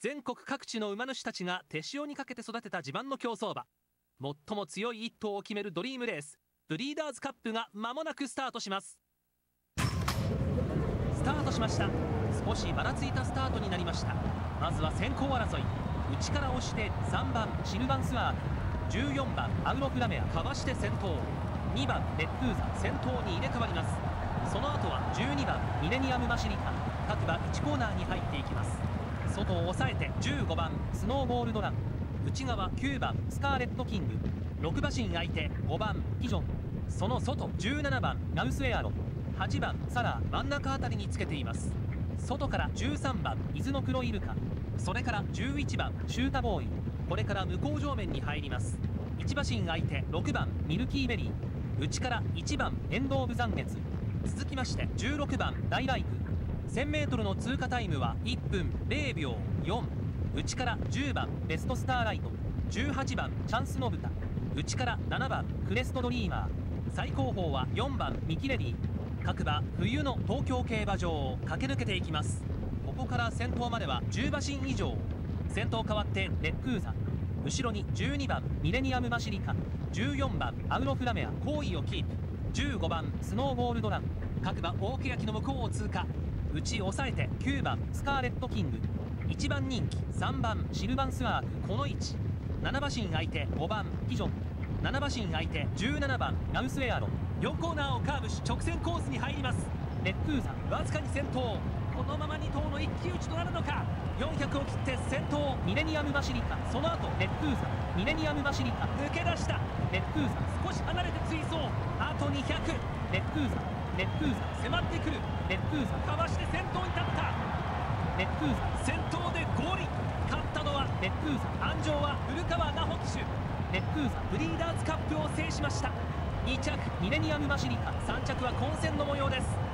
全国各地の馬主たちが手塩にかけて育てた地盤の競走馬、最も強い1頭を決めるドリームレース、ブリーダーズカップが間もなくスタートします。スタートしました。少しばらついたスタートになりました。まずは先行争い、内から押して3番シルヴァンスワーク、14番アウロフラメアかわして先頭、2番レップーザ先頭に入れ替わります。その後は12番ミレニアムマシリカ、各馬1コーナーに入っていきます。外を抑えて15番スノーゴールドラン、内側9番スカーレットキング、6馬身相手5番キジョン、その外17番ナウスエアロ、8番サラー真ん中あたりにつけています。外から13番伊豆の黒イルカ、それから11番シュータボーイ、これから向こう上面に入ります。1馬身相手6番ミルキーベリー、内から1番エンド・オブ・残月、続きまして16番ダイライク、 1000m の通過タイムは1分0秒4、内から10番ベストスターライト、18番チャンス・ノブタ、内から7番クレスト・ドリーマー、最後方は4番ミキレディ、各馬冬の東京競馬場を駆け抜けていきます。ここから先頭までは10馬身以上、先頭変わってレックーザ、後ろに12番ミレニアムマシリカ、14番アウロフラメア好位をキープ、15番スノーゴールドラン、各馬大欅の向こうを通過、内抑えて9番スカーレットキング、1番人気3番シルヴァンスワークこの位置、7馬身相手5番キジョン、7馬身相手17番ナウスエアロ、4コーナーをカーブし直線コースに入ります。レップーザわずかに先頭、このまま2頭の一騎打ちとなるのか。400を切って先頭ミレニアムマシリカ、その後レップーザ、ミレニアムマシリカ抜け出した。レップーザ少し離れて追走、あと200、レップーザ、レップーザ迫ってくる、レップーザかわして先頭に立った。レップーザ先頭でゴールイン、勝ったのはレップーザ、鞍上は古川奈穂騎手。レップーザブリーダーズカップを制しました。2着ミレニアムマシリカ、3着は混戦の模様です。